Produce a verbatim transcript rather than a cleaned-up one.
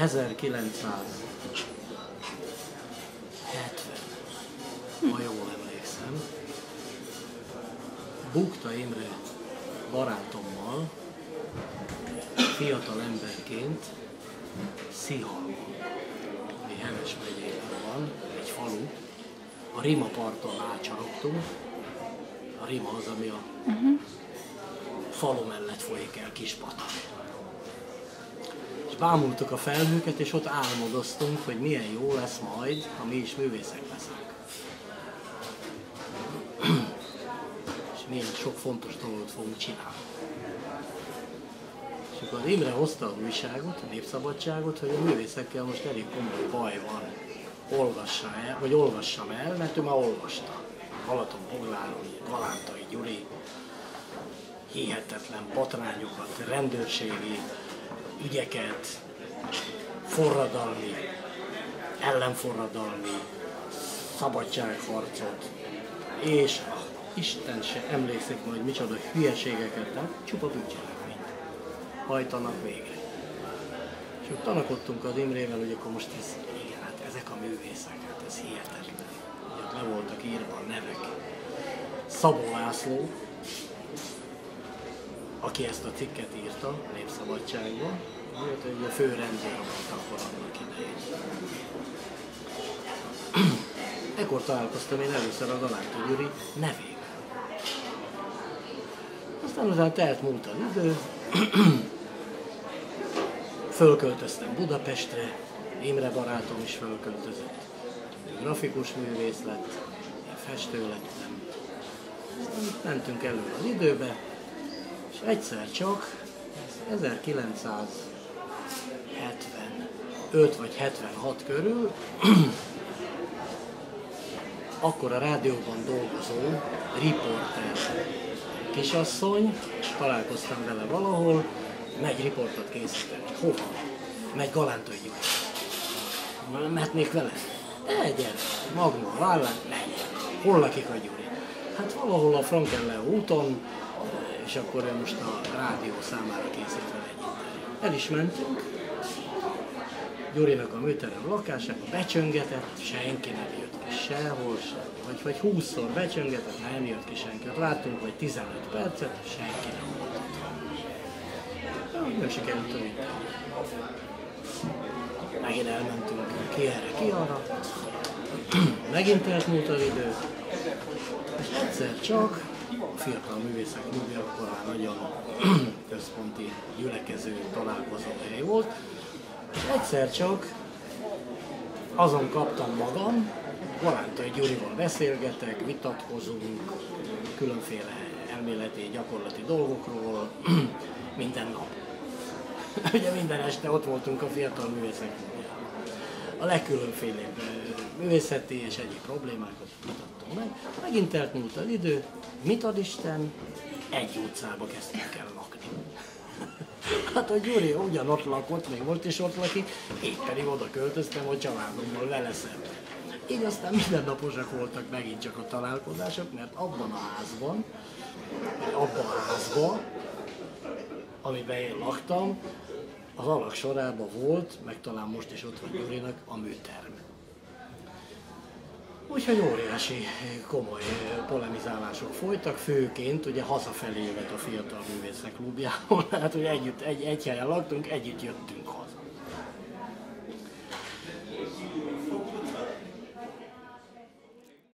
ezerkilencszázhetven, ha jól emlékszem, Bukta Imre barátommal, fiatal emberként Szihalmon, ami Heves megyében van, egy falu, a Rima parton ácsarogtunk, a Rima az, ami a uh-huh. falu mellett folyik el, Kispatak. Bámultuk a felhőket, és ott álmodoztunk, hogy milyen jó lesz majd, ha mi is művészek leszünk. És milyen sok fontos dolgot fogunk csinálni. És akkor Imre hozta a újságot, a Népszabadságot, hogy a művészekkel most elég komoly baj van. Olvassa el, vagy olvassam el, mert ő már olvasta. Balatonbogláron, Galántai Gyuri, hihetetlen botrányokat, rendőrségi ügyeket, forradalmi, ellenforradalmi, szabadságharcot, és ah, Isten se emlékszik majd, micsoda hülyeségeket, nem? Csupa bűncselekményt hajtanak végre. És ott tanakodtunk az Imrével, hogy akkor most ez, igen, hát ezek a művészek, hát ez hihetetlen. Ugye le voltak írva a nevek. Szabó László, aki ezt a cikket írta a Népszabadságban, hogy a fő rendőr volt akkor annak idején. Ekkor találkoztam én először a Galántai Gyuri nevével. Aztán utána telt múlt az idő, fölköltöztem Budapestre, Imre barátom is fölköltözött. Ő grafikus művész lett, én festő lettem. Aztán mentünk elő az időbe, és egyszer csak, ezerkilencszázhetvenöt vagy hetvenhat körül, akkor a rádióban dolgozó riporter kisasszony, találkoztam vele valahol, megy riportot készíteni. Hova? Megy Galántai Gyuri. Mehetnék vele? De gyere, magma a vállán, menj. Hol lakik a Gyuri? Hát valahol a Frankel-Leó úton, és akkor ő most a rádió számára készítve egy. El is mentünk, Gyurinak a műterem lakásába, becsöngetett, senki nem jött ki, sehol sem. Vagy, vagy húszszor becsöngetett, nem jött ki senki. Láttunk vagy tizenöt percet, senki nem volt ott. Nem sikerült a videó. Megint elmentünk ki erre, ki arra. Megint elmúlt az idő. És egyszer csak a Fiatal Művészek Klubja akkor már nagyon központi gyülekező találkozó hely volt. Egyszer csak azon kaptam magam, Galántai Gyurival beszélgetek, vitatkozunk különféle elméleti, gyakorlati dolgokról minden nap. Ugye minden este ott voltunk a Fiatal Művészek Klubjában. A legkülönfélebb művészeti és egyéb problémákat mutattunk meg. Megint elmúlt az idő, mit ad Isten, egy utcába kezdtünk el lakni. Hát a Gyuri ugyanott lakott, még volt is ott lakik, én pedig oda költöztem a családommal vele szemben. Így aztán mindennaposak voltak megint csak a találkozások, mert abban a házban, abban a házban, amiben én laktam, az alak sorában volt, meg talán most is ott van Gyurinak, a műterm. Úgyhogy óriási komoly polemizálások folytak, főként ugye hazafelé jött a Fiatal Művészek Klubjából, hát hogy együtt, egy, egy helyen laktunk, együtt jöttünk.